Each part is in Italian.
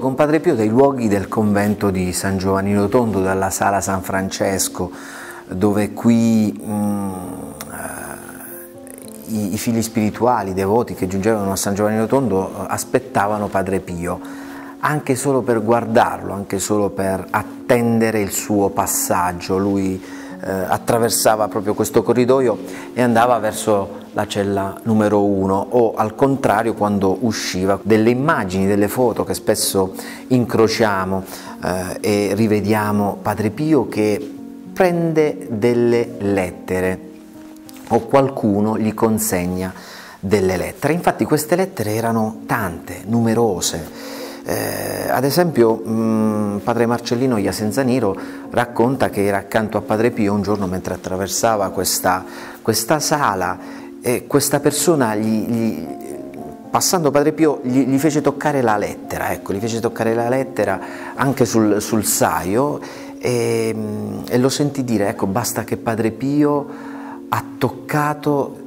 Con Padre Pio dai luoghi del convento di San Giovanni Rotondo, dalla sala San Francesco, dove qui i figli spirituali, i devoti che giungevano a San Giovanni Rotondo aspettavano Padre Pio, anche solo per guardarlo, anche solo per attendere il suo passaggio. Lui attraversava proprio questo corridoio e andava verso la cella numero 1, o al contrario quando usciva. Delle immagini, delle foto che spesso incrociamo e rivediamo Padre Pio che prende delle lettere o qualcuno gli consegna delle lettere. Infatti queste lettere erano tante, numerose. Ad esempio Padre Marcellino Iassenzaniro racconta che era accanto a Padre Pio un giorno mentre attraversava questa sala e questa persona passando Padre Pio gli fece toccare la lettera, ecco, gli fece toccare la lettera anche sul saio e lo sentì dire: ecco, basta che Padre Pio ha toccato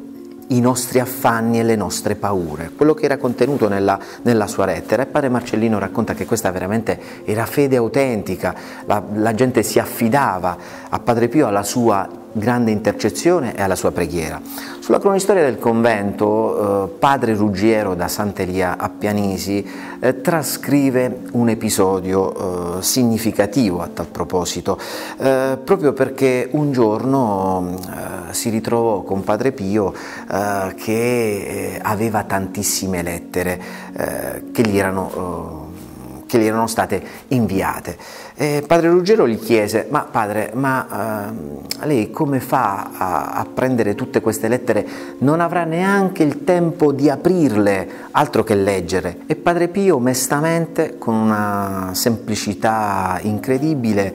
i nostri affanni e le nostre paure, quello che era contenuto nella sua lettera. E Padre Marcellino racconta che questa veramente era fede autentica, la gente si affidava a Padre Pio, alla sua grande intercessione e alla sua preghiera. Sulla cronistoria del convento, Padre Ruggero da Sant'Elia a Pianisi trascrive un episodio significativo a tal proposito, proprio perché un giorno si ritrovò con Padre Pio che aveva tantissime lettere che gli erano state inviate. Padre Ruggero gli chiese: ma padre, lei come fa a prendere tutte queste lettere? Non avrà neanche il tempo di aprirle, altro che leggere. E Padre Pio mestamente, con una semplicità incredibile,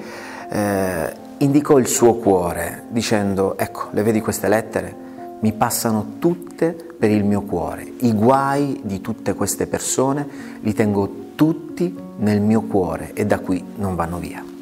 indicò il suo cuore dicendo: ecco, le vedi queste lettere? Mi passano tutte per il mio cuore, i guai di tutte queste persone li tengo tutti nel mio cuore e da qui non vanno via.